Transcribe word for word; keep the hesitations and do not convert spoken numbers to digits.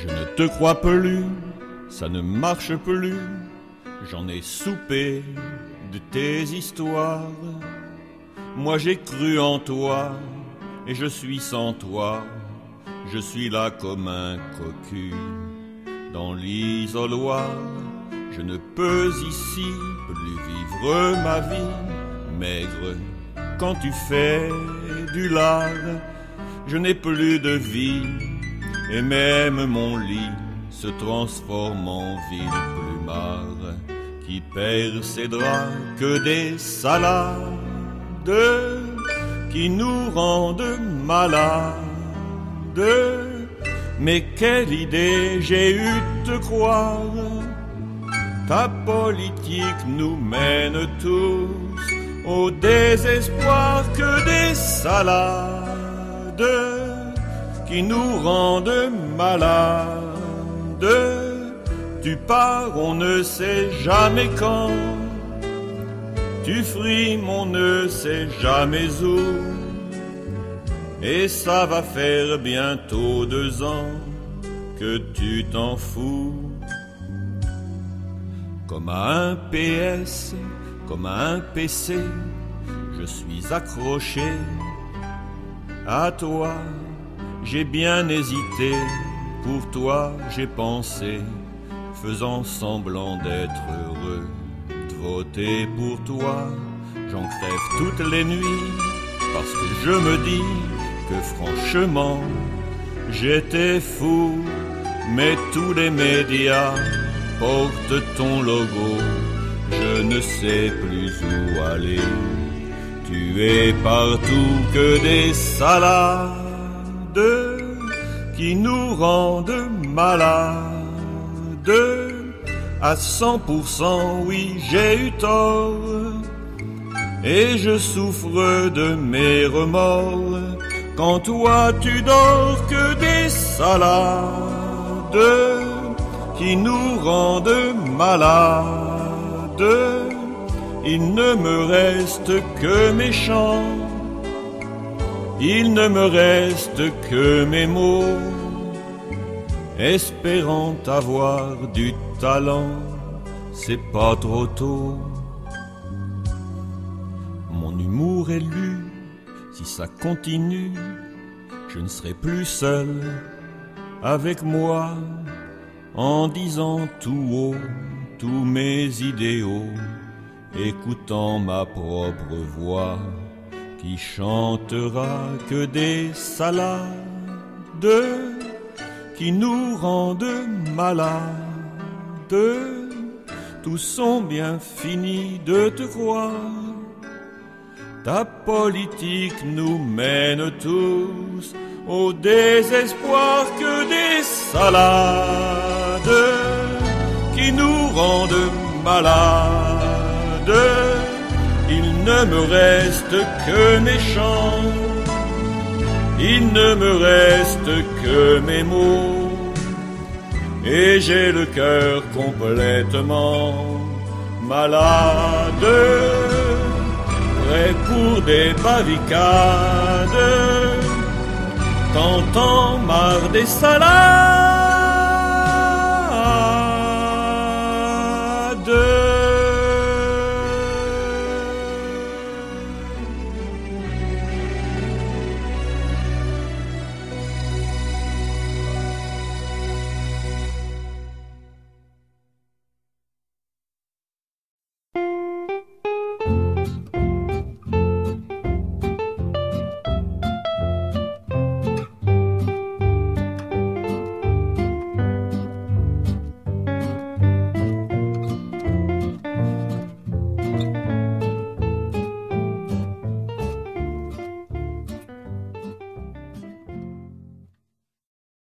Je ne te crois plus, ça ne marche plus, j'en ai soupé de tes histoires. Moi j'ai cru en toi, et je suis sans toi, je suis là comme un cocu. Dans l'isoloir, je ne peux ici plus vivre ma vie, maigre, quand tu fais du lard. Je n'ai plus de vie, et même mon lit se transforme en ville plumard, qui perd ses draps que des salades, qui nous rendent malades. Mais quelle idée j'ai eu de te croire, ta politique nous mène tous au désespoir que des salades, qui nous rendent malades. Tu pars, on ne sait jamais quand, tu frimes, on ne sait jamais où, et ça va faire bientôt deux ans que tu t'en fous. Comme à un P S, comme à un P C, je suis accroché à toi. J'ai bien hésité, pour toi j'ai pensé, faisant semblant d'être heureux, de voter pour toi. J'en crève toutes les nuits, parce que je me dis que franchement, j'étais fou. Mais tous les médias portent ton logo, je ne sais plus où aller. Tu es partout que des salades, qui nous rendent malades. À cent pour cent, oui, j'ai eu tort, et je souffre de mes remords. Quand toi tu dors que des salades, qui nous rendent malades. Il ne me reste que mes chants, il ne me reste que mes mots, espérant avoir du talent, c'est pas trop tôt. Mon humour est lu, si ça continue, je ne serai plus seul avec moi, en disant tout haut tous mes idéaux, écoutant ma propre voix, qui chantera que des salades, qui nous rendent malades. Tous sont bien finis de te croire, ta politique nous mène tous au désespoir que des salades, qui nous rendent malades. Il ne me reste que mes chants, il ne me reste que mes mots, et j'ai le cœur complètement malade, prêt pour des barricades, t'entends marre des salades.